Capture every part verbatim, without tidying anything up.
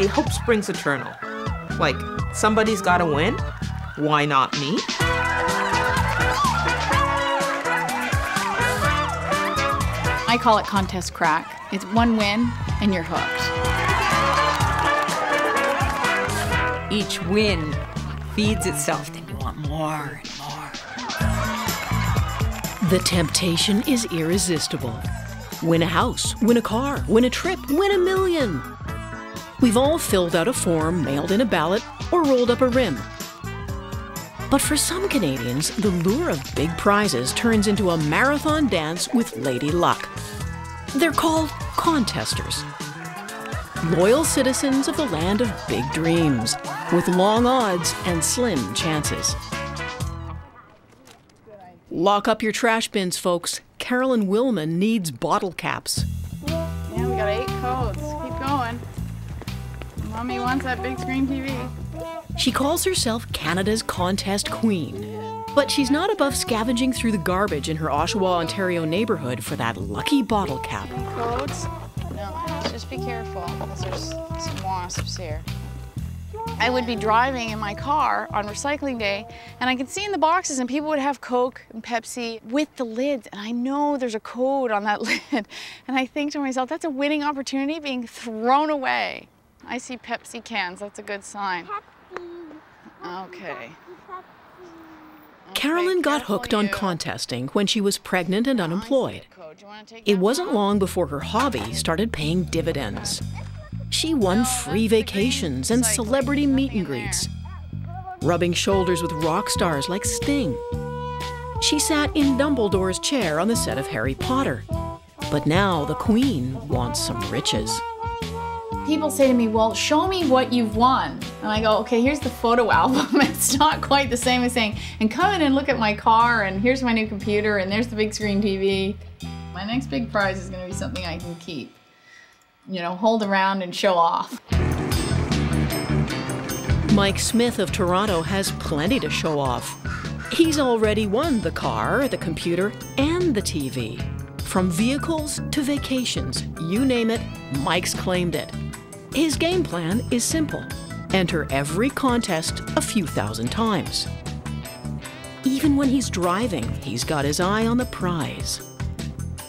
it hope springs eternal. Like, somebody's gotta win. Why not me? I call it contest crack. It's one win and you're hooked. Each win feeds itself, then you want more and more. The temptation is irresistible. Win a house, win a car, win a trip, win a million. We've all filled out a form, mailed in a ballot, or rolled up a rim. But for some Canadians, the lure of big prizes turns into a marathon dance with Lady Luck. They're called contesters. Loyal citizens of the land of big dreams, with long odds and slim chances. Lock up your trash bins, folks. Carolyn Wilman needs bottle caps. Yeah, we got eight codes. Keep going. Mommy wants that big screen T V. She calls herself Canada's contest queen, but she's not above scavenging through the garbage in her Oshawa, Ontario neighborhood for that lucky bottle cap. Codes? No, just be careful, because there's some wasps here. I would be driving in my car on recycling day, and I could see in the boxes, and people would have Coke and Pepsi with the lids, and I know there's a code on that lid. And I think to myself, that's a winning opportunity being thrown away. I see Pepsi cans, that's a good sign. Okay. Carolyn got hooked on contesting when she was pregnant and unemployed. It wasn't long before her hobby started paying dividends. She won free vacations and celebrity meet and greets, rubbing shoulders with rock stars like Sting. She sat in Dumbledore's chair on the set of Harry Potter. But now the queen wants some riches. People say to me, well, show me what you've won. And I go, okay, here's the photo album. It's not quite the same as saying, and come in and look at my car, and here's my new computer, and there's the big screen T V. My next big prize is gonna be something I can keep. You know, hold around and show off. Mike Smith of Toronto has plenty to show off. He's already won the car, the computer, and the T V. From vehicles to vacations, you name it, Mike's claimed it. His game plan is simple. Enter every contest a few thousand times. Even when he's driving, he's got his eye on the prize.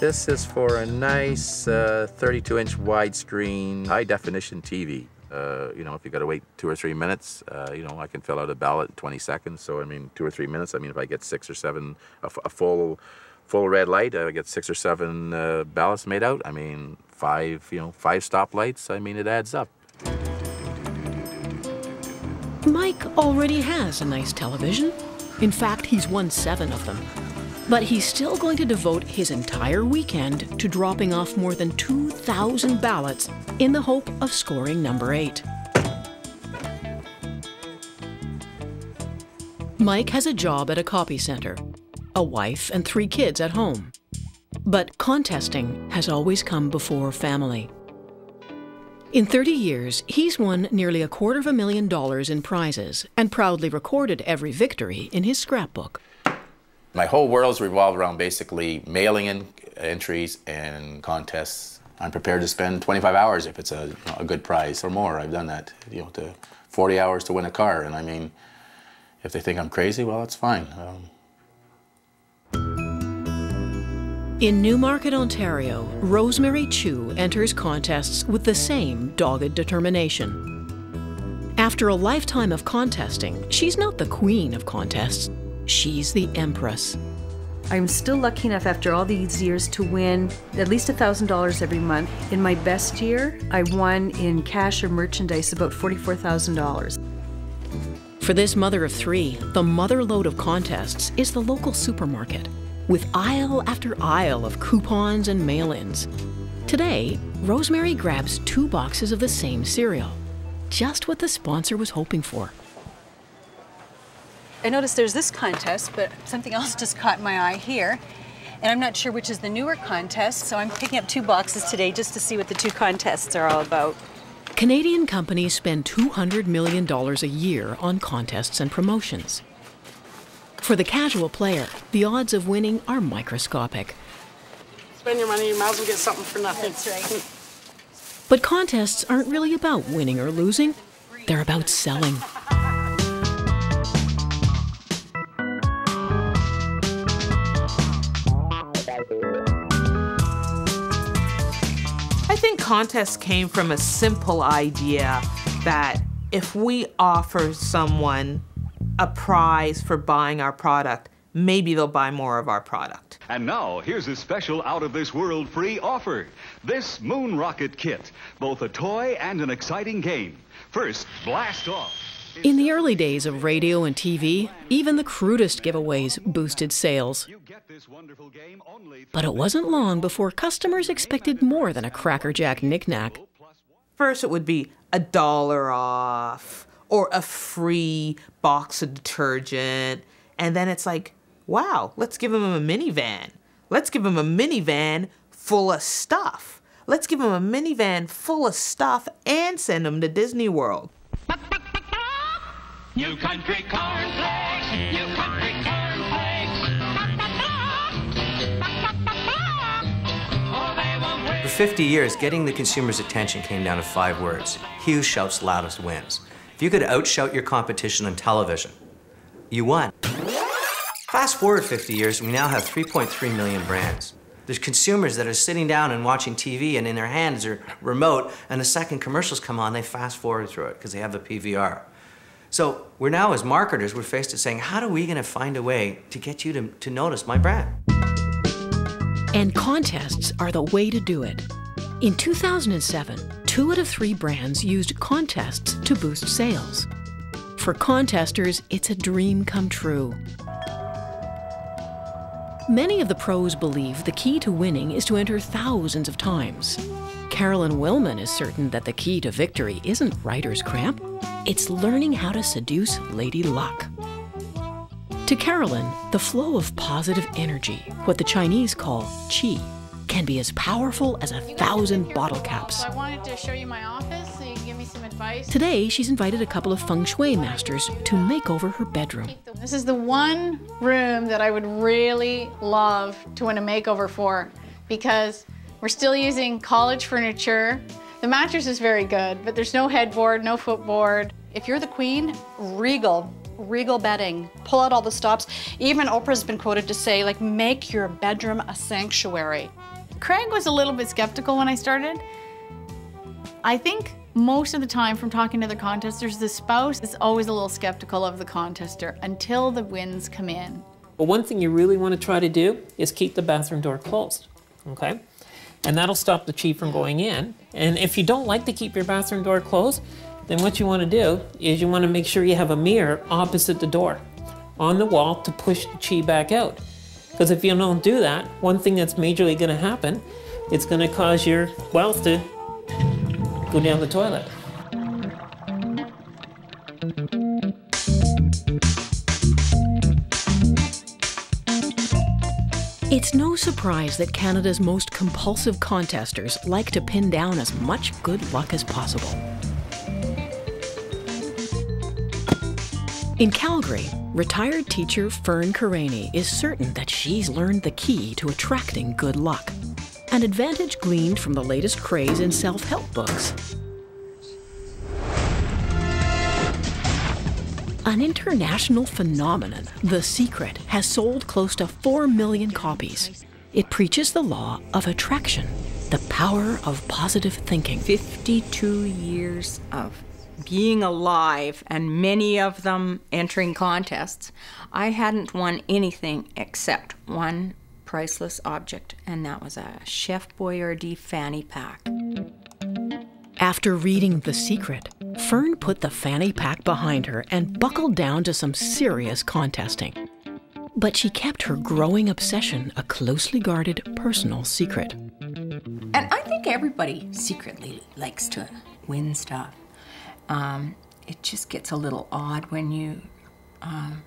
This is for a nice thirty-two inch uh, widescreen, high-definition T V. Uh, you know, if you got to wait two or three minutes, uh, you know, I can fill out a ballot in twenty seconds. So, I mean, two or three minutes. I mean, if I get six or seven, a, f a full, full red light, I get six or seven uh, ballots made out. I mean, five, you know, five stoplights. I mean, it adds up. Mike already has a nice television. In fact, he's won seven of them. But he's still going to devote his entire weekend to dropping off more than two thousand ballots in the hope of scoring number eight. Mike has a job at a copy center, a wife and three kids at home. But contesting has always come before family. In thirty years, he's won nearly a quarter of a million dollars in prizes and proudly recorded every victory in his scrapbook. My whole world's revolved around basically mailing in entries and contests. I'm prepared to spend twenty-five hours if it's a, you know, a good prize or more. I've done that, you know, to forty hours to win a car. And I mean, if they think I'm crazy, well, that's fine. Um... In Newmarket, Ontario, Rosemary Chu enters contests with the same dogged determination. After a lifetime of contesting, she's not the queen of contests. She's the Empress. I'm still lucky enough after all these years to win at least one thousand dollars every month. In my best year, I won in cash or merchandise about forty-four thousand dollars. For this mother of three, the mother lode of contests is the local supermarket, with aisle after aisle of coupons and mail-ins. Today, Rosemary grabs two boxes of the same cereal, just what the sponsor was hoping for. I noticed there's this contest, but something else just caught my eye here. And I'm not sure which is the newer contest, so I'm picking up two boxes today just to see what the two contests are all about. Canadian companies spend two hundred million dollars a year on contests and promotions. For the casual player, the odds of winning are microscopic. Spend your money, you might as well get something for nothing. That's right. But contests aren't really about winning or losing. They're about selling. I think contests came from a simple idea that if we offer someone a prize for buying our product, maybe they'll buy more of our product. And now, here's a special out-of-this-world free offer. This Moon Rocket Kit, both a toy and an exciting game. First, blast off. In the early days of radio and T V, even the crudest giveaways boosted sales. But it wasn't long before customers expected more than a Cracker Jack knick-knack. First, it would be a dollar off, or a free box of detergent, and then it's like, wow, let's give him a minivan. Let's give him a minivan full of stuff. Let's give him a minivan full of stuff and send him to Disney World. New country cornflakes, new country cornflakes. For fifty years, getting the consumer's attention came down to five words. He who shouts loudest wins. If you could outshout your competition on television, you won. Fast forward fifty years, we now have three point three million brands. There's consumers that are sitting down and watching T V, and in their hands are remote, and the second commercials come on, they fast forward through it because they have the P V R. So we're now, as marketers, we're faced with saying, how are we going to find a way to get you to, to notice my brand? And contests are the way to do it. In two thousand seven, two out of three brands used contests to boost sales. For contesters, it's a dream come true. Many of the pros believe the key to winning is to enter thousands of times. Carolyn Wilman is certain that the key to victory isn't writer's cramp. It's learning how to seduce Lady Luck. To Carolyn, the flow of positive energy, what the Chinese call qi, can be as powerful as a thousand bottle caps. I wanted to show you my office so you can give me some advice. Today, she's invited a couple of feng shui masters to make over her bedroom. This is the one room that I would really love to win a makeover for, because we're still using college furniture. The mattress is very good, but there's no headboard, no footboard. If you're the queen, regal, regal bedding. Pull out all the stops. Even Oprah's been quoted to say, like, make your bedroom a sanctuary. Craig was a little bit skeptical when I started. I think most of the time from talking to the contesters, the spouse is always a little skeptical of the contester until the wins come in. Well, one thing you really want to try to do is keep the bathroom door closed, okay? And that'll stop the qi from going in. And if you don't like to keep your bathroom door closed, then what you want to do is you want to make sure you have a mirror opposite the door on the wall to push the qi back out. Because if you don't do that, one thing that's majorly going to happen, it's going to cause your wealth to go down the toilet. It's no surprise that Canada's most compulsive contesters like to pin down as much good luck as possible. In Calgary, retired teacher Fern Karani is certain that she's learned the key to attracting good luck, an advantage gleaned from the latest craze in self-help books. An international phenomenon, The Secret, has sold close to four million copies. It preaches the law of attraction, the power of positive thinking. fifty-two years of being alive, and many of them entering contests, I hadn't won anything except one priceless object, and that was a Chef Boyardee fanny pack. After reading The Secret, Fern put the fanny pack behind her and buckled down to some serious contesting. But she kept her growing obsession a closely guarded personal secret. And I think everybody secretly likes to win stuff. Um, it just gets a little odd when you, um,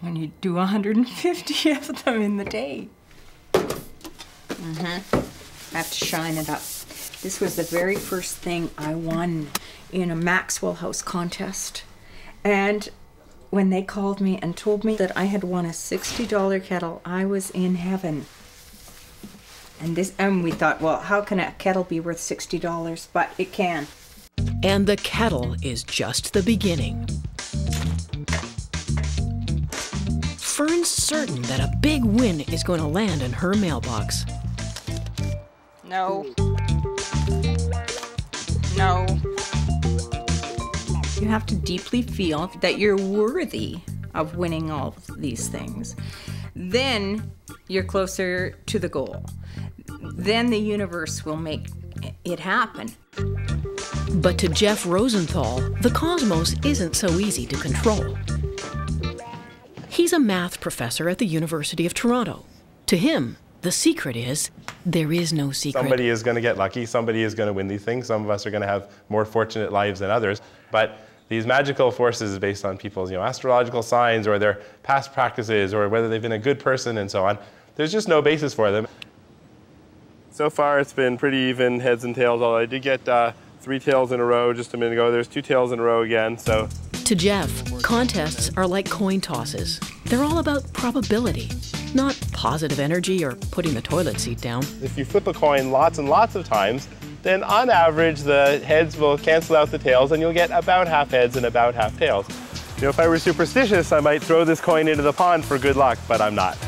when you do one hundred fifty of them in the day. Mm-hmm. I have to shine it up. This was the very first thing I won in a Maxwell House contest. And when they called me and told me that I had won a sixty dollar kettle, I was in heaven. And this, and we thought, well, how can a kettle be worth sixty dollars? But it can. And the kettle is just the beginning. Fern's certain that a big win is going to land in her mailbox. No. No. You have to deeply feel that you're worthy of winning all of these things. Then you're closer to the goal. Then the universe will make it happen. But to Jeff Rosenthal, the cosmos isn't so easy to control. He's a math professor at the University of Toronto. To him, the secret is there is no secret. Somebody is going to get lucky. Somebody is going to win these things. Some of us are going to have more fortunate lives than others. But these magical forces based on people's, you know, astrological signs or their past practices or whether they've been a good person and so on, there's just no basis for them. So far, it's been pretty even heads and tails, although I did get uh, three tails in a row just a minute ago. There's two tails in a row again, so. To Jeff, contests are like coin tosses. They're all about probability, not positive energy or putting the toilet seat down. If you flip a coin lots and lots of times, then on average, the heads will cancel out the tails and you'll get about half heads and about half tails. You know, if I were superstitious, I might throw this coin into the pond for good luck, but I'm not.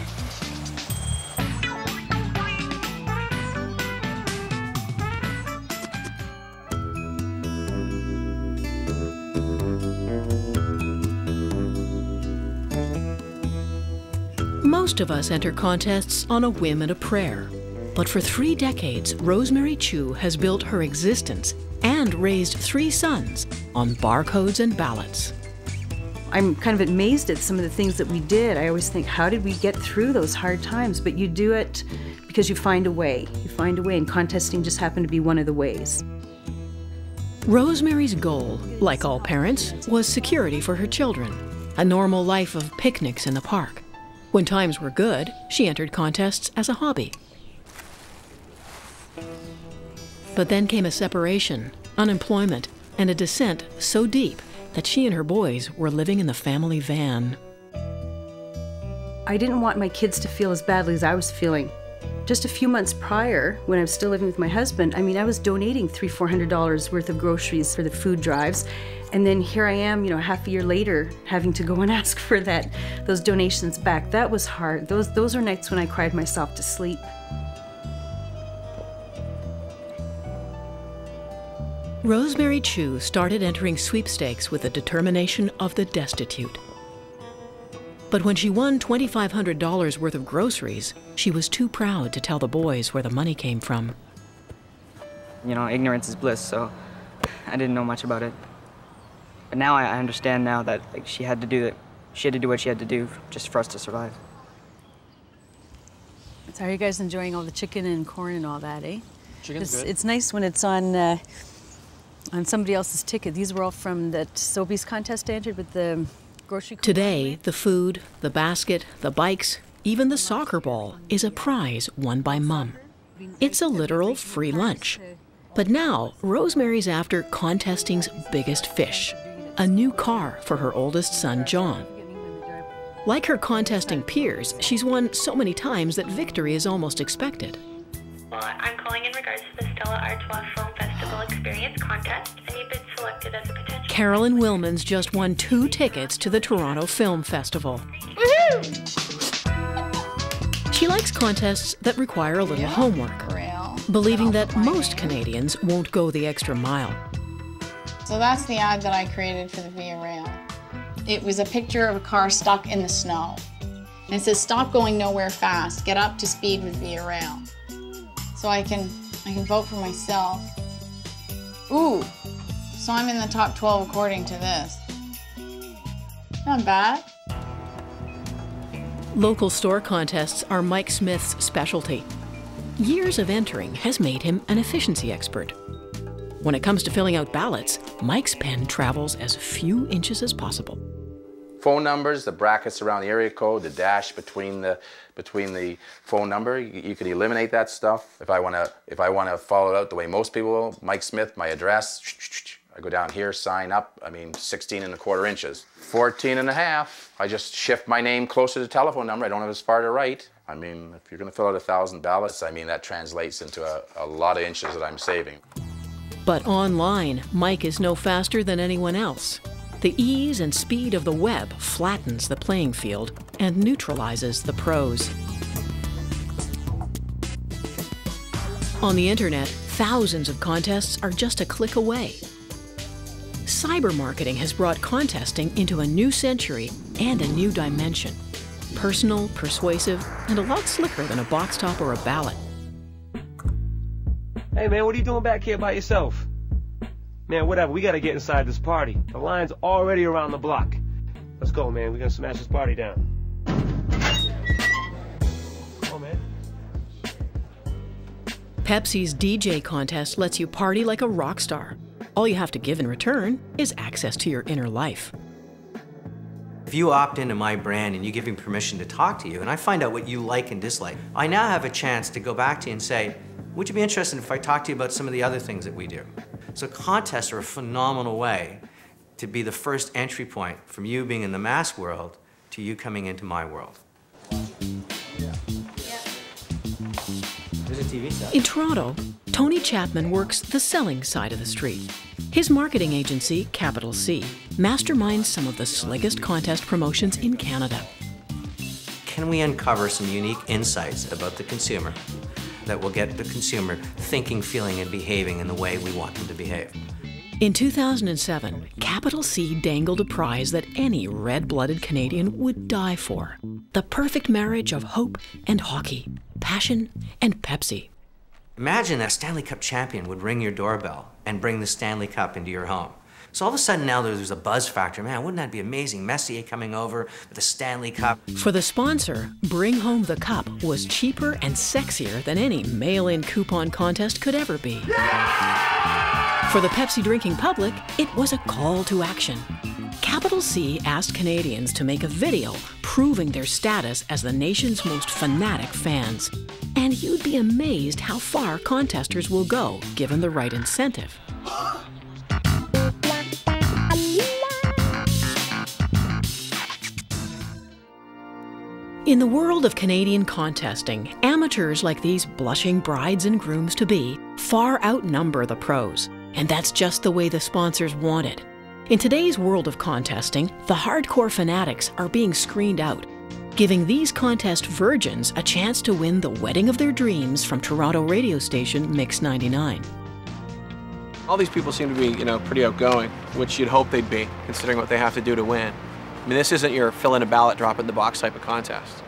Most of us enter contests on a whim and a prayer. But for three decades, Rosemary Chu has built her existence and raised three sons on barcodes and ballots. I'm kind of amazed at some of the things that we did. I always think, how did we get through those hard times? But you do it because you find a way. You find a way, and contesting just happened to be one of the ways. Rosemary's goal, like all parents, was security for her children, a normal life of picnics in the park. When times were good, she entered contests as a hobby. But then came a separation, unemployment, and a descent so deep that she and her boys were living in the family van. I didn't want my kids to feel as badly as I was feeling. Just a few months prior, when I was still living with my husband, I mean, I was donating three hundred, four hundred dollars worth of groceries for the food drives. And then here I am, you know, half a year later, having to go and ask for that, those donations back. That was hard. Those, those were nights when I cried myself to sleep. Rosemary Chu started entering sweepstakes with the determination of the destitute. But when she won twenty-five hundred dollars worth of groceries, she was too proud to tell the boys where the money came from. You know, ignorance is bliss, so I didn't know much about it. But now I understand now that, like, she had to do it. She had to do what she had to do just for us to survive. So how are you guys enjoying all the chicken and corn and all that, eh? Chicken's it's, good. It's nice when it's on uh, on somebody else's ticket. These were all from that Sobeys contest I entered with the grocery. Today, the food, the basket, the bikes, even the soccer ball is a prize won by Mum. It's a literal free lunch. But now, Rosemary's after contesting's biggest fish. A new car for her oldest son, John. Like her contesting peers, she's won so many times that victory is almost expected. Well, I'm calling in regards to the Stella Artois Film Festival Experience Contest, and you've been selected as a potential... Carolyn Wilman's just won two tickets to the Toronto Film Festival. Woohoo! She likes contests that require a little homework, believing that most Canadians won't go the extra mile. So that's the ad that I created for the Via Rail. It was a picture of a car stuck in the snow. And it says, stop going nowhere fast, get up to speed with Via Rail. So I can, I can vote for myself. Ooh, so I'm in the top twelve according to this. Not bad. Local store contests are Mike Smith's specialty. Years of entering has made him an efficiency expert. When it comes to filling out ballots, Mike's pen travels as few inches as possible. Phone numbers, the brackets around the area code, the dash between the between the phone number, you, you could eliminate that stuff. If I want to if I want to follow it out the way most people will, Mike Smith, my address, I go down here, sign up, I mean, sixteen and a quarter inches. fourteen and a half, I just shift my name closer to the telephone number. I don't have as far to write. I mean, if you're gonna fill out a thousand ballots, I mean, that translates into a, a lot of inches that I'm saving. But online, Mike is no faster than anyone else. The ease and speed of the web flattens the playing field and neutralizes the pros. On the internet, thousands of contests are just a click away. Cyber marketing has brought contesting into a new century and a new dimension. Personal, persuasive, and a lot slicker than a box top or a ballot. Hey man, what are you doing back here by yourself? Man, whatever, we gotta get inside this party. The line's already around the block. Let's go, man, we're gonna smash this party down. Come on, man. Pepsi's D J contest lets you party like a rock star. All you have to give in return is access to your inner life. If you opt into my brand and you give me permission to talk to you and I find out what you like and dislike, I now have a chance to go back to you and say, would you be interested if I talk to you about some of the other things that we do? So contests are a phenomenal way to be the first entry point from you being in the mass world to you coming into my world. In Toronto, Tony Chapman works the selling side of the street. His marketing agency, Capital C, masterminds some of the slickest contest promotions in Canada. Can we uncover some unique insights about the consumer that will get the consumer thinking, feeling, and behaving in the way we want them to behave? In two thousand seven, Capital C dangled a prize that any red-blooded Canadian would die for. The perfect marriage of hope and hockey, passion and Pepsi. Imagine that Stanley Cup champion would ring your doorbell and bring the Stanley Cup into your home. So all of a sudden now there's a buzz factor. Man, wouldn't that be amazing? Messier coming over with the Stanley Cup. For the sponsor, Bring Home the Cup was cheaper and sexier than any mail-in coupon contest could ever be. Yeah! For the Pepsi drinking public, it was a call to action. Capital C asked Canadians to make a video proving their status as the nation's most fanatic fans. And you'd be amazed how far contesters will go, given the right incentive. In the world of Canadian contesting, amateurs like these blushing brides and grooms-to-be far outnumber the pros. And that's just the way the sponsors wanted. In today's world of contesting, the hardcore fanatics are being screened out, giving these contest virgins a chance to win the wedding of their dreams from Toronto radio station Mix ninety-nine. All these people seem to be, you know, pretty outgoing, which you'd hope they'd be, considering what they have to do to win. I mean, this isn't your fill-in a ballot, drop-in-the-box type of contest.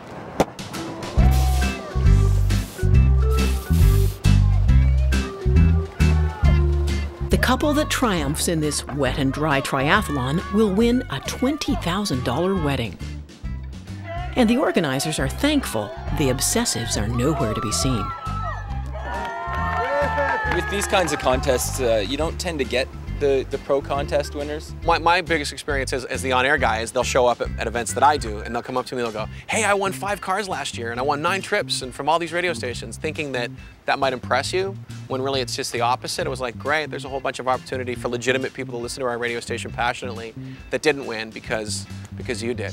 The couple that triumphs in this wet and dry triathlon will win a twenty thousand dollar wedding. And the organizers are thankful the obsessives are nowhere to be seen. With these kinds of contests, uh, you don't tend to get The, the pro contest winners. My, my biggest experience as, as the on-air guy is they'll show up at, at events that I do and they'll come up to me and they'll go, hey, I won five cars last year and I won nine trips and from all these radio stations, thinking that that might impress you when really it's just the opposite. It was like, great, there's a whole bunch of opportunity for legitimate people to listen to our radio station passionately that didn't win because, because you did.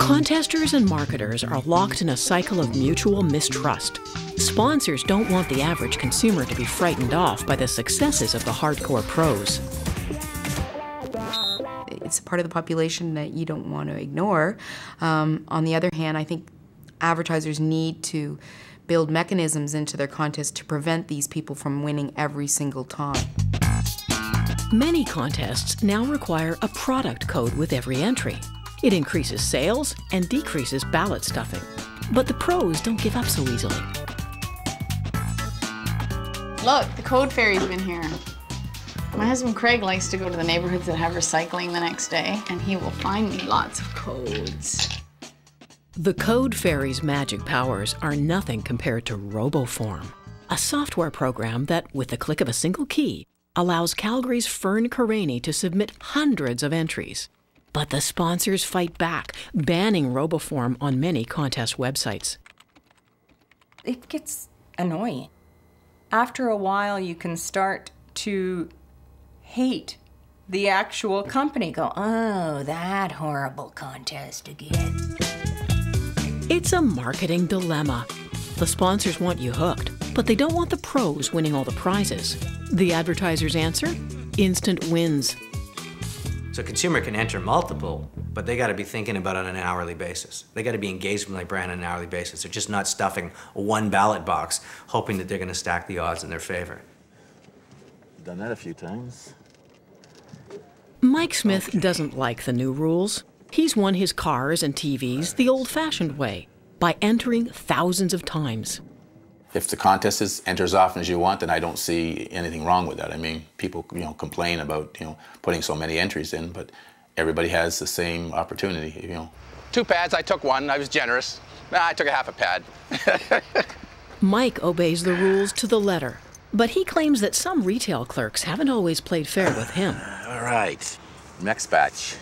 Contesters and marketers are locked in a cycle of mutual mistrust. Sponsors don't want the average consumer to be frightened off by the successes of the hardcore pros. It's a part of the population that you don't want to ignore. Um, on the other hand, I think advertisers need to build mechanisms into their contests to prevent these people from winning every single time. Many contests now require a product code with every entry. It increases sales and decreases ballot stuffing. But the pros don't give up so easily. Look, the Code Fairy's been here. My husband Craig likes to go to the neighborhoods that have recycling the next day, and he will find me lots of codes. The Code Fairy's magic powers are nothing compared to RoboForm, a software program that, with the click of a single key, allows Calgary's Fern Karani to submit hundreds of entries. But the sponsors fight back, banning RoboForm on many contest websites. It gets annoying. After a while, you can start to hate the actual company, go, oh, that horrible contest again. It's a marketing dilemma. The sponsors want you hooked, but they don't want the pros winning all the prizes. The advertiser's answer? Instant wins. So a consumer can enter multiple, but they gotta be thinking about it on an hourly basis. They gotta be engaged with my brand on an hourly basis. They're just not stuffing one ballot box, hoping that they're gonna stack the odds in their favor. Done that a few times. Mike Smith doesn't like the new rules. He's won his cars and T Vs the old-fashioned way, by entering thousands of times. If the contest is, enter as often as you want, then I don't see anything wrong with that. I mean, people, you know, complain about, you know, putting so many entries in, but everybody has the same opportunity, you know. Two pads, I took one, I was generous. Nah, I took a half a pad. Mike obeys the rules to the letter, but he claims that some retail clerks haven't always played fair with him. All right, next batch.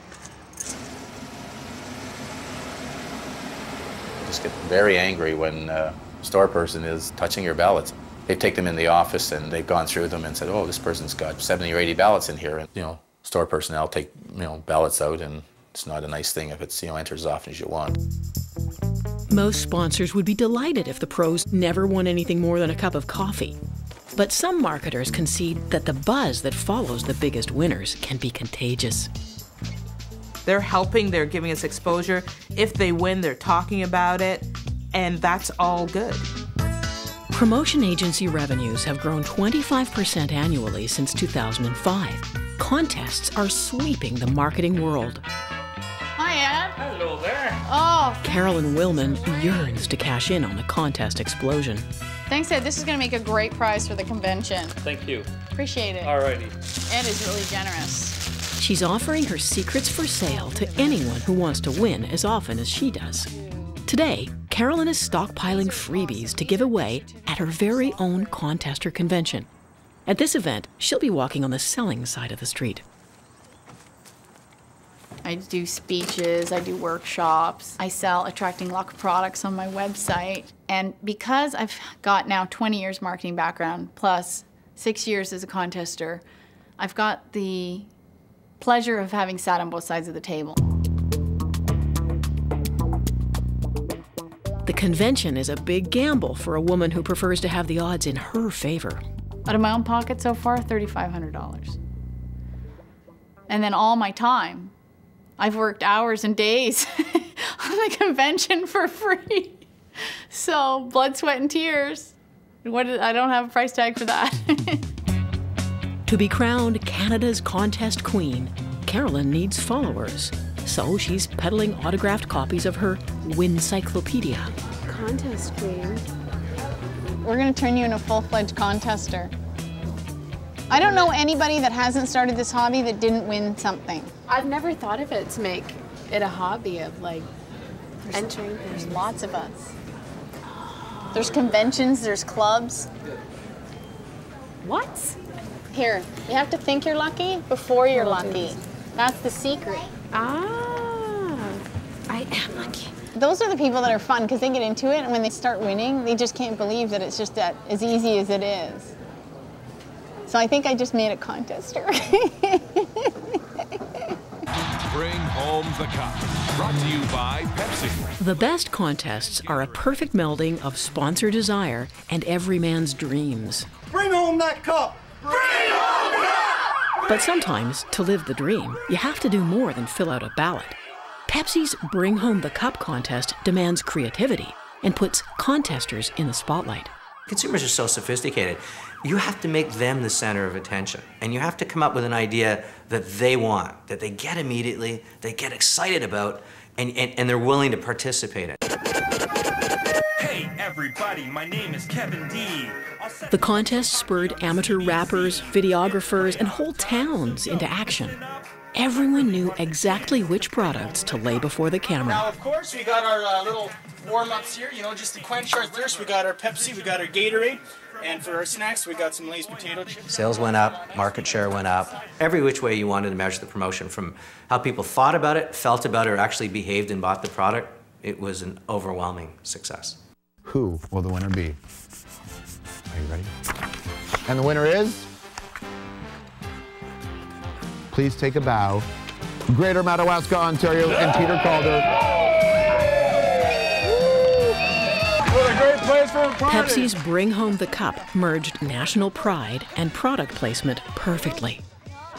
Just get very angry when a store person is touching your ballots. They take them in the office and they've gone through them and said, oh, this person's got seventy or eighty ballots in here. And, you know, store personnel take, you know, ballots out, and it's not a nice thing if it's, you know, entered as often as you want. Most sponsors would be delighted if the pros never won anything more than a cup of coffee. But some marketers concede that the buzz that follows the biggest winners can be contagious. They're helping, they're giving us exposure. If they win, they're talking about it, and that's all good. Promotion agency revenues have grown twenty-five percent annually since two thousand five. Contests are sweeping the marketing world. Hi, Ann. Hello there. Oh. Carolyn Wilman yearns to cash in on the contest explosion. Thanks, Ed. This is going to make a great prize for the convention. Thank you. Appreciate it. All righty. Ed is really generous. She's offering her secrets for sale to anyone who wants to win as often as she does. Today, Carolyn is stockpiling freebies to give away at her very own contester convention. At this event, she'll be walking on the selling side of the street. I do speeches, I do workshops, I sell attracting luck products on my website. And because I've got now twenty years marketing background, plus six years as a contester, I've got the pleasure of having sat on both sides of the table. The convention is a big gamble for a woman who prefers to have the odds in her favor. Out of my own pocket so far, three thousand five hundred dollars. And then all my time. I've worked hours and days on the convention for free. So, blood, sweat, and tears. What, I don't have a price tag for that. To be crowned Canada's contest queen, Carolyn needs followers. So she's peddling autographed copies of her Wincyclopedia. Contest queen. We're gonna turn you into a full-fledged contester. I don't know anybody that hasn't started this hobby that didn't win something. I've never thought of it to make it a hobby of like there's entering. There's lots of us. There's conventions, there's clubs. What? Here, you have to think you're lucky before you're lucky. That's the secret. Ah, I am lucky. Those are the people that are fun because they get into it, and when they start winning, they just can't believe that it's just that as easy as it is. So I think I just made a contester. Bring home the cup. Brought to you by Pepsi. The best contests are a perfect melding of sponsor desire and every man's dreams. Bring home that cup. But sometimes, to live the dream, you have to do more than fill out a ballot. Pepsi's Bring Home the Cup contest demands creativity and puts contesters in the spotlight. Consumers are so sophisticated. You have to make them the center of attention, and you have to come up with an idea that they want, that they get immediately, they get excited about, and, and, and they're willing to participate in. Hey everybody, my name is Kevin D. The contest spurred amateur rappers, videographers, and whole towns into action. Everyone knew exactly which products to lay before the camera. Now, of course, we got our uh, little warm-ups here, you know, just to quench our thirst. We got our Pepsi, we got our Gatorade, and for our snacks, we got some Lay's potato chips. Sales went up, market share went up. Every which way you wanted to measure the promotion, from how people thought about it, felt about it, or actually behaved and bought the product, it was an overwhelming success. Who will the winner be? Are you ready? And the winner is Please take a bow. Greater Madawaska, Ontario, and Peter Calder. What a great place for a party! Pepsi's Bring Home the Cup merged national pride and product placement perfectly.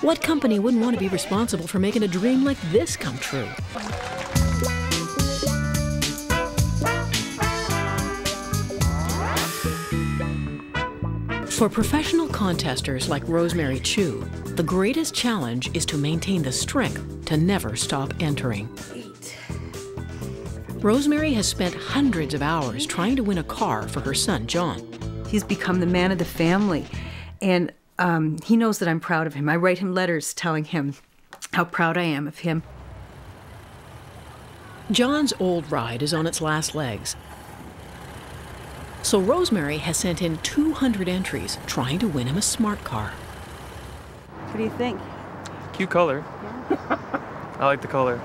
What company wouldn't want to be responsible for making a dream like this come true? For professional contesters like Rosemary Chu, the greatest challenge is to maintain the strength to never stop entering. Eight. Rosemary has spent hundreds of hours trying to win a car for her son, John. He's become the man of the family, and um, he knows that I'm proud of him. I write him letters telling him how proud I am of him. John's old ride is on its last legs. So Rosemary has sent in two hundred entries trying to win him a smart car. What do you think? Cute color. Yeah. I like the color.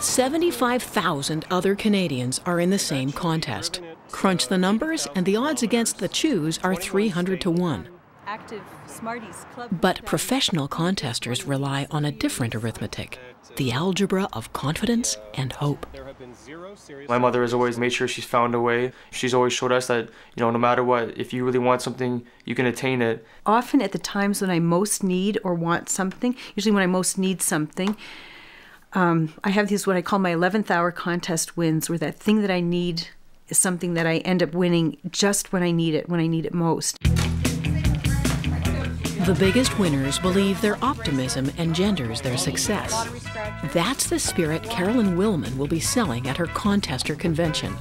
seventy-five thousand other Canadians are in the same contest. Crunch the numbers and the odds against the Chews are three hundred to one. Active Smarties Club. But professional contesters rely on a different arithmetic, the algebra of confidence and hope. My mother has always made sure she's found a way. She's always showed us that, you know, no matter what, if you really want something, you can attain it. Often at the times when I most need or want something, usually when I most need something, um, I have these what I call my eleventh hour contest wins, where that thing that I need is something that I end up winning just when I need it, when I need it most. The biggest winners believe their optimism engenders their success. That's the spirit Carolyn Wilman will be selling at her contester convention.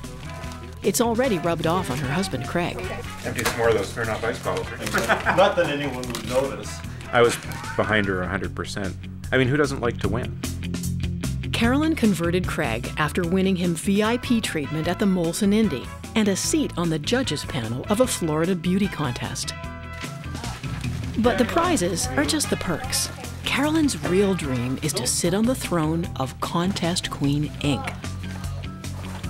It's already rubbed off on her husband, Craig. Empty some more of those Fairmont ice bottles. Not that anyone would notice. I was behind her one hundred percent. I mean, who doesn't like to win? Carolyn converted Craig after winning him V I P treatment at the Molson Indy and a seat on the judges panel of a Florida beauty contest. But the prizes are just the perks. Carolyn's real dream is to sit on the throne of Contest Queen, Incorporated.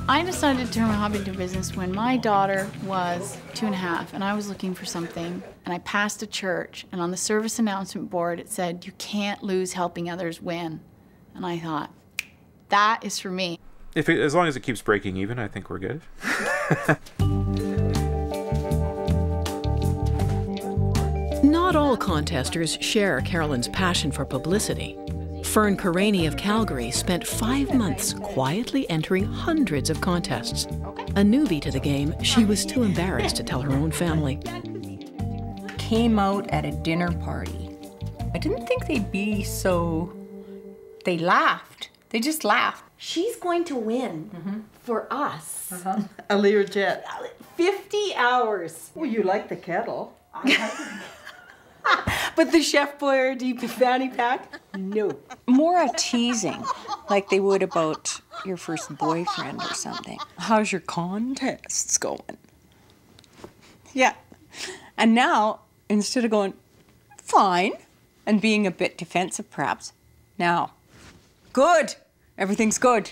I decided to turn my hobby into business when my daughter was two and a half, and I was looking for something, and I passed a church, and on the service announcement board it said, "You can't lose helping others win." And I thought, that is for me. If it, as long as it keeps breaking even, I think we're good. Not all contesters share Carolyn's passion for publicity. Fern Karani of Calgary spent five months quietly entering hundreds of contests. A newbie to the game, she was too embarrassed to tell her own family. Came out at a dinner party. I didn't think they'd be so... They laughed. They just laughed. She's going to win mm-hmm. for us. Uh-huh. A Learjet. fifty hours. Well, you like the kettle. I like the kettle. But the Chef Boyardee fanny pack? No. More a teasing, like they would about your first boyfriend or something. How's your contests going? Yeah. And now, instead of going, fine, and being a bit defensive perhaps, now, good. Everything's good.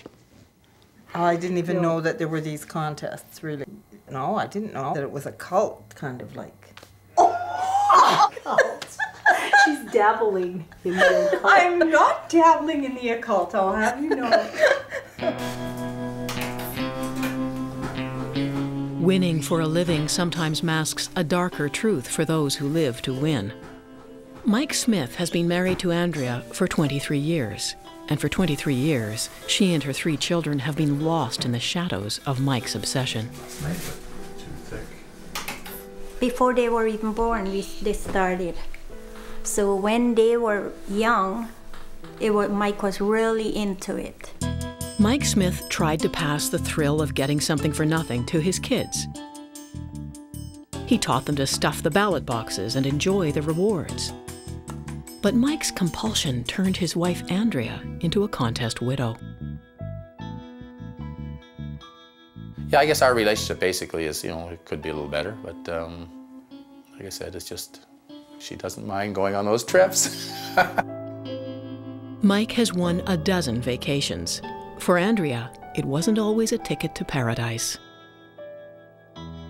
I didn't even know that there were these contests, really. No, I didn't know that it was a cult, kind of like. She's dabbling in the occult. I'm not dabbling in the occult, I'll have you know. Winning for a living sometimes masks a darker truth for those who live to win. Mike Smith has been married to Andrea for twenty-three years. And for twenty-three years, she and her three children have been lost in the shadows of Mike's obsession. Before they were even born, we, they started. So when they were young, it was, Mike was really into it. Mike Smith tried to pass the thrill of getting something for nothing to his kids. He taught them to stuff the ballot boxes and enjoy the rewards. But Mike's compulsion turned his wife, Andrea, into a contest widow. Yeah, I guess our relationship basically is, you know, it could be a little better, but um, like I said, it's just, she doesn't mind going on those trips. Mike has won a dozen vacations. For Andrea, it wasn't always a ticket to paradise.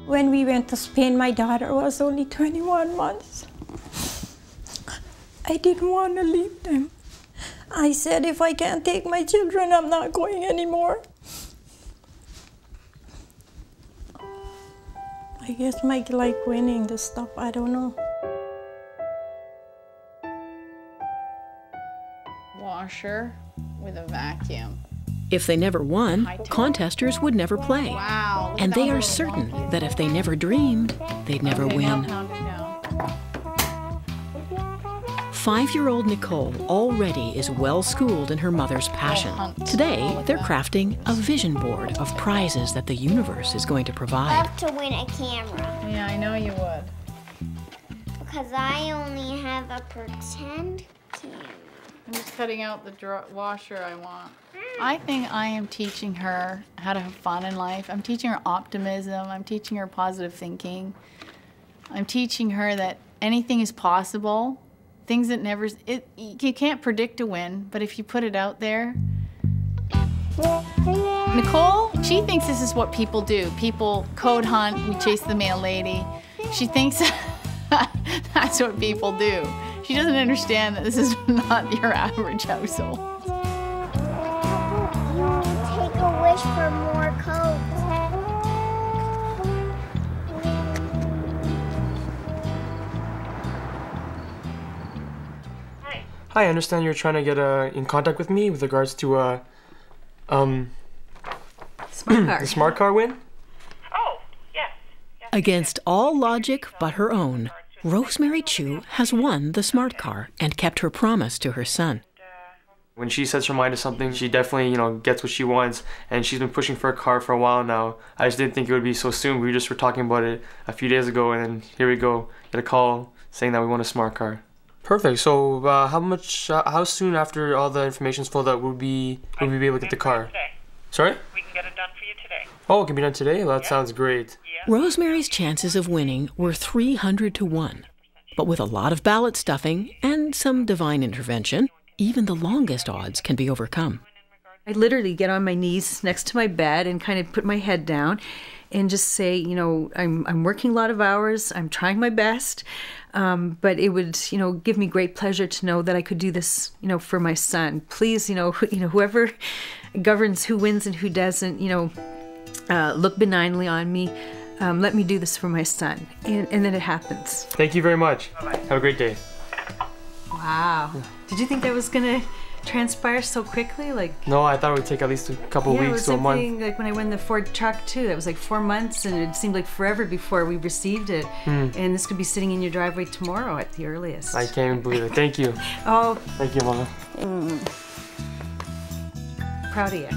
When we went to Spain, my daughter was only twenty-one months. I didn't want to leave them. I said, if I can't take my children, I'm not going anymore. I guess Mike liked winning this stuff, I don't know. Washer with a vacuum. If they never won, contesters would never play. Wow, and they are certain that if they never dreamed, they'd never okay, win. Five-year-old Nicole already is well-schooled in her mother's passion. Today, they're crafting a vision board of prizes that the universe is going to provide. I'd love to win a camera. Yeah, I know you would. Because I only have a pretend camera. I'm just cutting out the washer I want. I think I am teaching her how to have fun in life. I'm teaching her optimism. I'm teaching her positive thinking. I'm teaching her that anything is possible. Things that never, it, you can't predict a win, but if you put it out there. Nicole, she thinks this is what people do. People code hunt, we chase the mail lady. She thinks that's what people do. She doesn't understand that this is not your average household. Take a wish for more coats. Hi. Hi, I understand you're trying to get uh, in contact with me with regards to uh, um, smart car. The smart car win? Oh, yes. yes. Against all logic but her own, Rosemary Chu has won the smart car and kept her promise to her son. When she sets her mind to something, she definitely, you know, gets what she wants, and she's been pushing for a car for a while now. I just didn't think it would be so soon. We just were talking about it a few days ago, and here we go, get a call saying that we want a smart car. Perfect. So uh, how much, uh, how soon after all the information's filled out would we, would we be able to get the car? Sorry? We can get it done for you today. Oh, it can be done today? Well, that sounds great. Rosemary's chances of winning were three hundred to one, but with a lot of ballot stuffing and some divine intervention, even the longest odds can be overcome. I literally get on my knees next to my bed and kind of put my head down and just say, you know, I'm, I'm working a lot of hours, I'm trying my best, um, but it would, you know, give me great pleasure to know that I could do this, you know, for my son. Please, you know, who, you know, whoever governs who wins and who doesn't, you know, uh, look benignly on me. Um, let me do this for my son. And, and then it happens. Thank you very much. Bye-bye. Have a great day. Wow. Yeah. Did you think that was going to transpire so quickly? Like No, I thought it would take at least a couple yeah, weeks or a month. Thing, like when I won the Ford truck too, that was like four months and it seemed like forever before we received it. Mm. And this could be sitting in your driveway tomorrow at the earliest. I can't even believe it. Thank you. Oh. Thank you, Mama. Mm. Proud of you.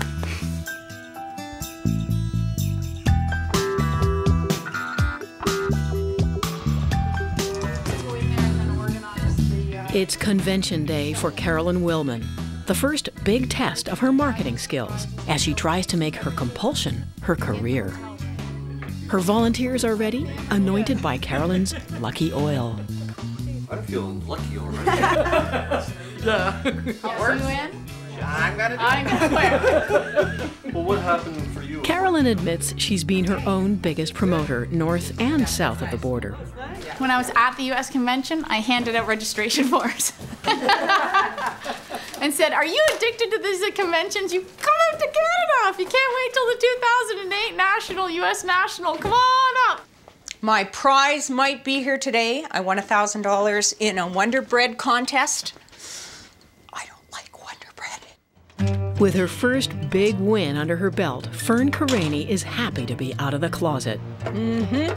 It's convention day for Carolyn Wilman, the first big test of her marketing skills as she tries to make her compulsion her career. Her volunteers are ready, anointed by Carolyn's lucky oil. I'm feeling lucky already. Yeah. Are you in? I'm gonna do it. I'm gonna wear. Well, what happened for you? Carolyn admits she's been her own biggest promoter, north and south of the border. When I was at the U S convention, I handed out registration forms and said, "Are you addicted to these conventions? You come up to Canada if you can't wait till the two thousand eight national, U S national. Come on up." My prize might be here today. I won one thousand dollars in a Wonder Bread contest. With her first big win under her belt, Fern Karani is happy to be out of the closet. Mm-hmm.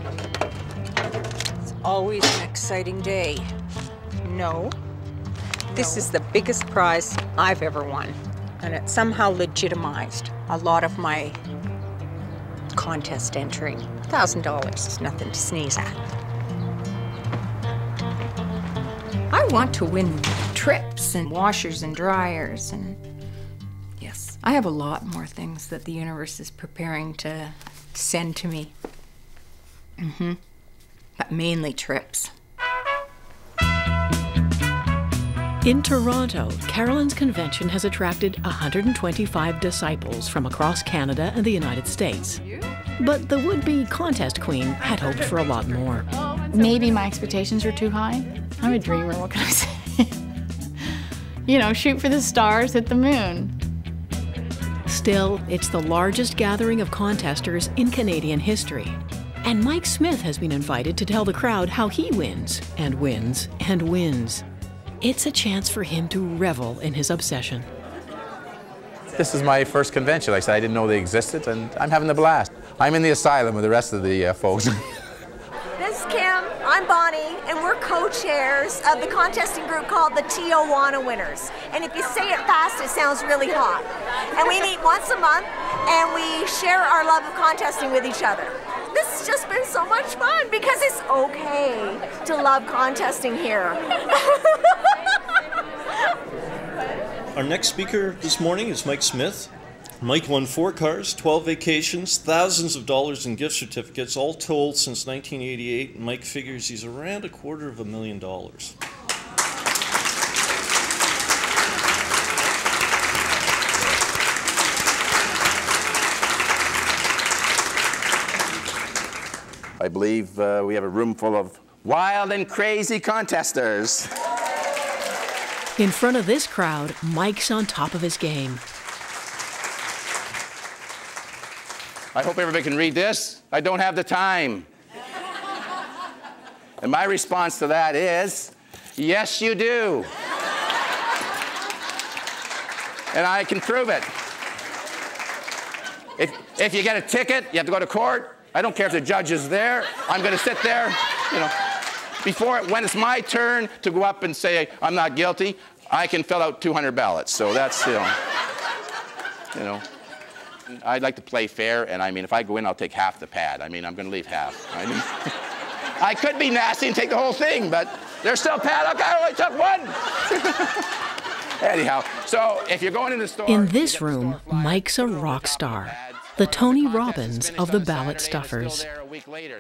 It's always an exciting day. No, this no. is the biggest prize I've ever won, and it somehow legitimized a lot of my contest entering. one thousand dollars is nothing to sneeze at. I want to win trips and washers and dryers and I have a lot more things that the universe is preparing to send to me. Mm-hmm. But mainly trips. In Toronto, Carolyn's convention has attracted one hundred twenty-five disciples from across Canada and the United States. But the would-be contest queen had hoped for a lot more. Maybe my expectations were too high. I'm a dreamer, what can I say? You know, shoot for the stars, hit the moon. Still, it's the largest gathering of contesters in Canadian history. And Mike Smith has been invited to tell the crowd how he wins, and wins, and wins. It's a chance for him to revel in his obsession. This is my first convention. Like I said, I didn't know they existed, and I'm having a blast. I'm in the asylum with the rest of the uh, folks. This is Kim, I'm Bonnie, and we're co-chairs of the contesting group called the Tijuana Winners. And if you say it fast, it sounds really hot. And we meet once a month, and we share our love of contesting with each other. This has just been so much fun because it's okay to love contesting here. Our next speaker this morning is Mike Smith. Mike won four cars, twelve vacations, thousands of dollars in gift certificates, all told since nineteen eighty-eight. Mike figures he's around a quarter of a million dollars. I believe uh, we have a room full of wild and crazy contesters. In front of this crowd, Mike's on top of his game. I hope everybody can read this. I don't have the time. And my response to that is, yes, you do. And I can prove it. If, if you get a ticket, you have to go to court. I don't care if the judge is there. I'm going to sit there, you know. Before, when it's my turn to go up and say I'm not guilty, I can fill out two hundred ballots. So that's, you know, you know. I'd like to play fair, and I mean, if I go in, I'll take half the pad. I mean, I'm going to leave half. I mean, I could be nasty and take the whole thing, but there's still pad. Okay, I only took one. Anyhow, so if you're going in the store... In this room, Mike's a rock star. The Tony Robbins of the ballot stuffers.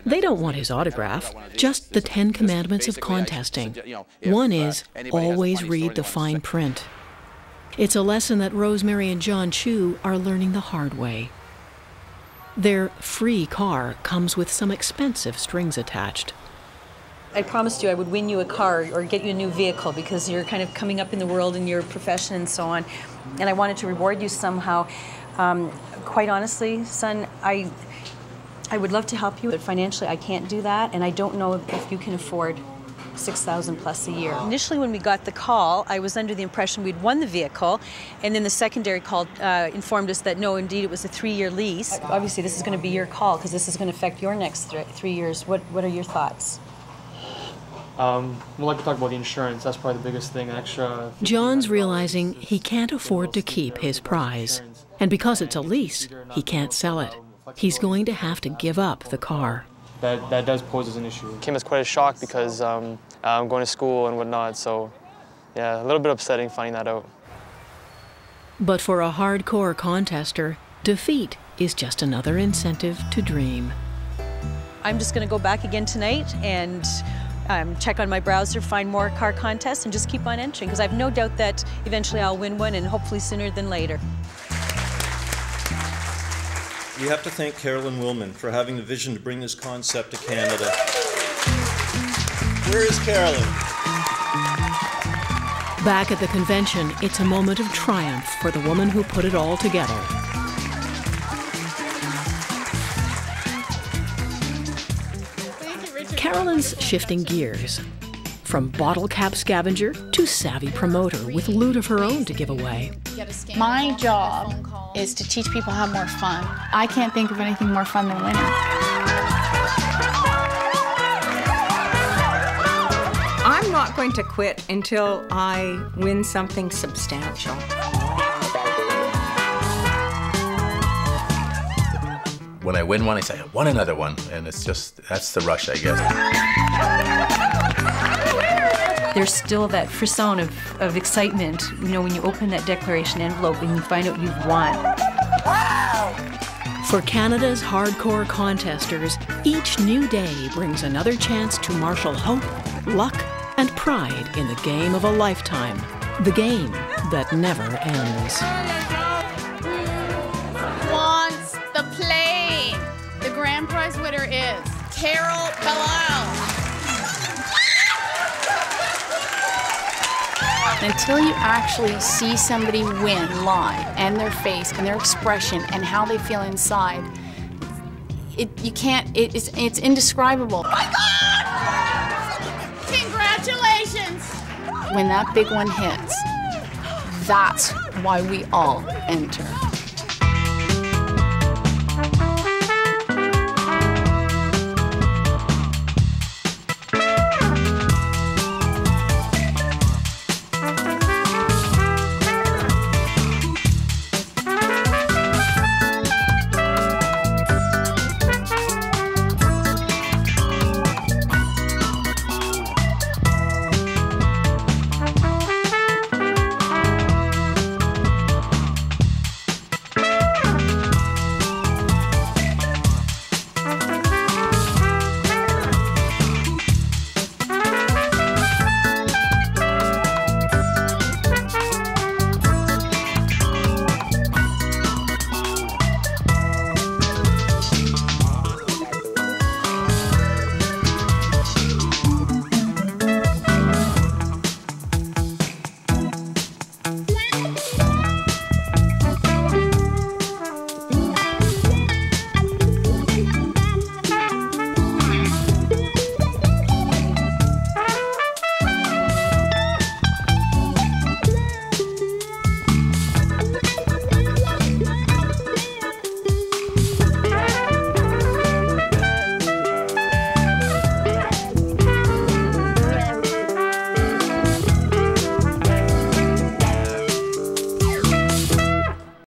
They don't want his autograph, just the Ten Commandments of contesting. One is, always read the fine print. It's a lesson that Rosemary and John Chu are learning the hard way. Their free car comes with some expensive strings attached. I promised you I would win you a car or get you a new vehicle because you're kind of coming up in the world in your profession and so on, and I wanted to reward you somehow. Um, quite honestly, son, I, I would love to help you, but financially I can't do that, and I don't know if you can afford six thousand plus a year. Wow. Initially when we got the call, I was under the impression we'd won the vehicle, and then the secondary call uh, informed us that no, indeed, it was a three-year lease. Obviously this is going to be your call because this is going to affect your next th three years. What, what are your thoughts? Um, we'd like to talk about the insurance. That's probably the biggest thing, extra... John's realizing he can't afford to keep his prize. And because it's a lease, he can't sell it. He's going to have to give up the car. That, that does pose as an issue. It came as quite a shock because um, I'm going to school and whatnot, so yeah, a little bit upsetting finding that out. But for a hardcore contester, defeat is just another incentive to dream. I'm just going to go back again tonight and um, check on my browser, find more car contests, and just keep on entering because I have no doubt that eventually I'll win one, and hopefully sooner than later. We have to thank Carolyn Wilman for having the vision to bring this concept to Canada. Where is Carolyn? Back at the convention, it's a moment of triumph for the woman who put it all together. Carolyn's shifting gears, from bottle cap scavenger to savvy promoter with loot of her own to give away. My job is to teach people how to have more fun. I can't think of anything more fun than winning. I'm not going to quit until I win something substantial. When I win one, I say, I won another one. And it's just, that's the rush, I guess. There's still that frisson of, of excitement, you know, when you open that declaration envelope and you find out you've won. For Canada's hardcore contesters, each new day brings another chance to marshal hope, luck, and pride in the game of a lifetime. The game that never ends. Who wants the plane? The grand prize winner is Carol Belial. Until you actually see somebody win live, and their face, and their expression, and how they feel inside, it, you can't, it, it's, it's indescribable. Oh my God! Congratulations! When that big one hits, that's why we all enter.